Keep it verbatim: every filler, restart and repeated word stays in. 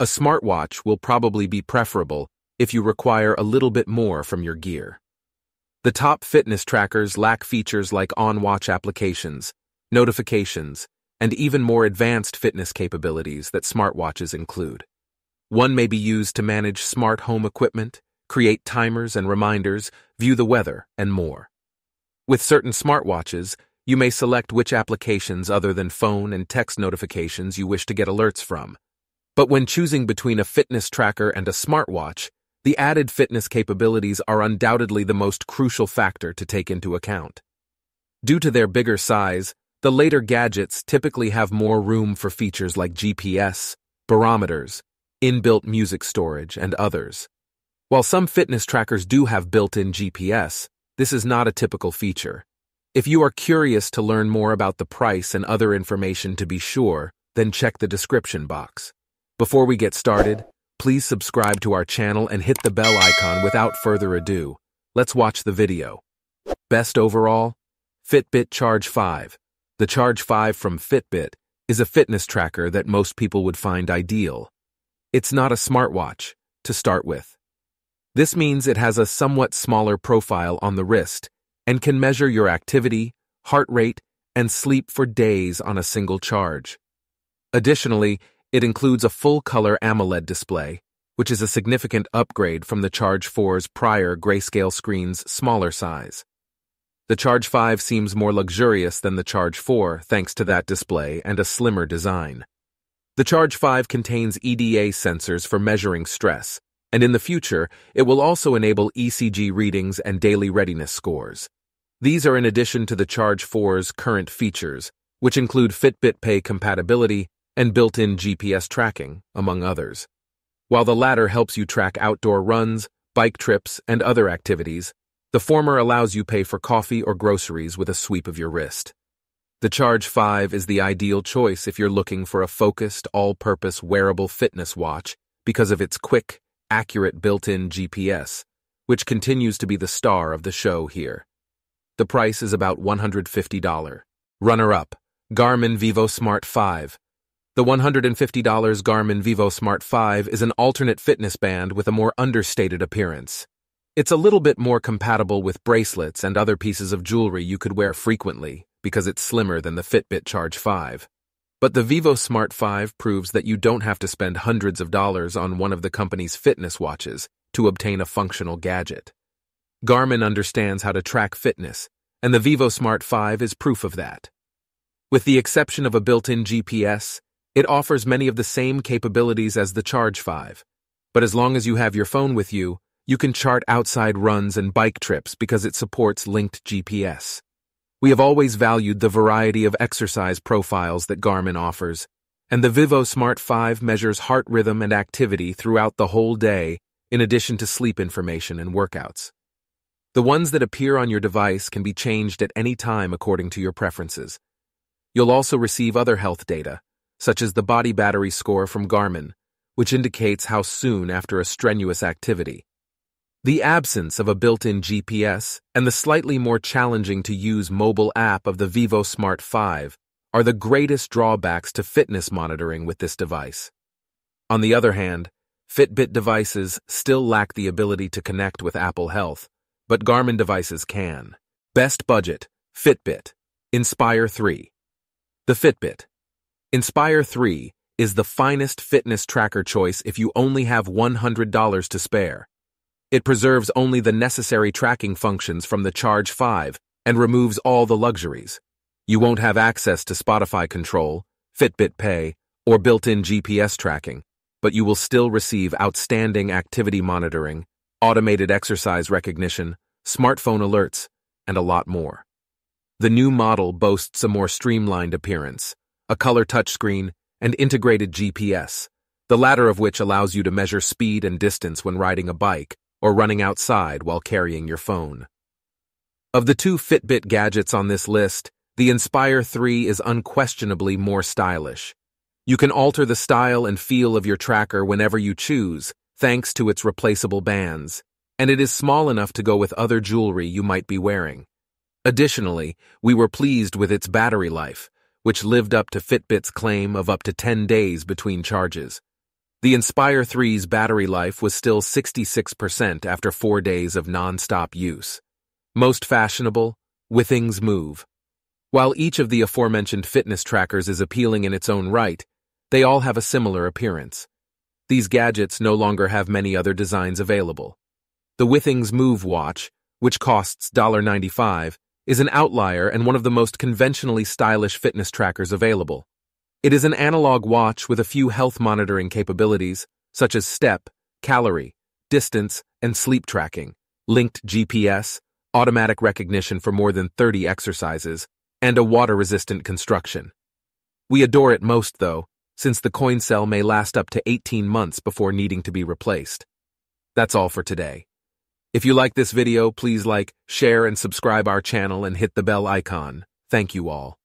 A smartwatch will probably be preferable if you require a little bit more from your gear. The top fitness trackers lack features like on-watch applications, notifications, and even more advanced fitness capabilities that smartwatches include. One may be used to manage smart home equipment, create timers and reminders, view the weather, and more. With certain smartwatches, you may select which applications other than phone and text notifications you wish to get alerts from. But when choosing between a fitness tracker and a smartwatch, the added fitness capabilities are undoubtedly the most crucial factor to take into account. Due to their bigger size, the later gadgets typically have more room for features like G P S, barometers, inbuilt music storage, and others. While some fitness trackers do have built-in G P S, this is not a typical feature. If you are curious to learn more about the price and other information to be sure, then check the description box. Before we get started, please subscribe to our channel and hit the bell icon. Without further ado, let's watch the video. Best overall, Fitbit Charge five. The Charge five from Fitbit is a fitness tracker that most people would find ideal. It's not a smartwatch, to start with. This means it has a somewhat smaller profile on the wrist and can measure your activity, heart rate, and sleep for days on a single charge. Additionally, it includes a full-color AMOLED display, which is a significant upgrade from the Charge four's prior grayscale screen's smaller size. The Charge five seems more luxurious than the Charge four thanks to that display and a slimmer design. The Charge five contains E D A sensors for measuring stress, and in the future, it will also enable E C G readings and daily readiness scores. These are in addition to the Charge four's current features, which include Fitbit Pay compatibility and built-in G P S tracking, among others. While the latter helps you track outdoor runs, bike trips, and other activities, the former allows you to pay for coffee or groceries with a sweep of your wrist. The Charge five is the ideal choice if you're looking for a focused, all-purpose wearable fitness watch because of its quick, accurate built-in G P S, which continues to be the star of the show here. The price is about one hundred fifty dollars. Runner-up, Garmin VivoSmart five. The one hundred fifty dollars Garmin VivoSmart five is an alternate fitness band with a more understated appearance. It's a little bit more compatible with bracelets and other pieces of jewelry you could wear frequently because it's slimmer than the Fitbit Charge five. But the VivoSmart five proves that you don't have to spend hundreds of dollars on one of the company's fitness watches to obtain a functional gadget. Garmin understands how to track fitness, and the VivoSmart five is proof of that. With the exception of a built-in G P S, it offers many of the same capabilities as the Charge five, but as long as you have your phone with you, you can chart outside runs and bike trips because it supports linked G P S. We have always valued the variety of exercise profiles that Garmin offers, and the VivoSmart five measures heart rhythm and activity throughout the whole day in addition to sleep information and workouts. The ones that appear on your device can be changed at any time according to your preferences. You'll also receive other health data, such as the body battery score from Garmin, which indicates how soon after a strenuous activity. The absence of a built-in G P S and the slightly more challenging-to-use mobile app of the VivoSmart five are the greatest drawbacks to fitness monitoring with this device. On the other hand, Fitbit devices still lack the ability to connect with Apple Health, but Garmin devices can. Best budget, Fitbit Inspire three. The Fitbit Inspire three is the finest fitness tracker choice if you only have one hundred dollars to spare. It preserves only the necessary tracking functions from the Charge five and removes all the luxuries. You won't have access to Spotify control, Fitbit Pay, or built-in G P S tracking, but you will still receive outstanding activity monitoring, automated exercise recognition, smartphone alerts, and a lot more. The new model boasts a more streamlined appearance, a color touchscreen, and integrated G P S, the latter of which allows you to measure speed and distance when riding a bike or running outside while carrying your phone. Of the two Fitbit gadgets on this list, the Inspire three is unquestionably more stylish. You can alter the style and feel of your tracker whenever you choose, thanks to its replaceable bands, and it is small enough to go with other jewelry you might be wearing. Additionally, we were pleased with its battery life, which lived up to Fitbit's claim of up to ten days between charges. The Inspire three's battery life was still sixty-six percent after four days of non-stop use. Most fashionable, Withings Move. While each of the aforementioned fitness trackers is appealing in its own right, they all have a similar appearance. These gadgets no longer have many other designs available. The Withings Move watch, which costs one dollar ninety-five, is an outlier and one of the most conventionally stylish fitness trackers available. It is an analog watch with a few health monitoring capabilities, such as step, calorie, distance, and sleep tracking, linked G P S, automatic recognition for more than thirty exercises, and a water-resistant construction. We adore it most, though, since the coin cell may last up to eighteen months before needing to be replaced. That's all for today. If you like this video, please like, share, and subscribe our channel and hit the bell icon. Thank you all.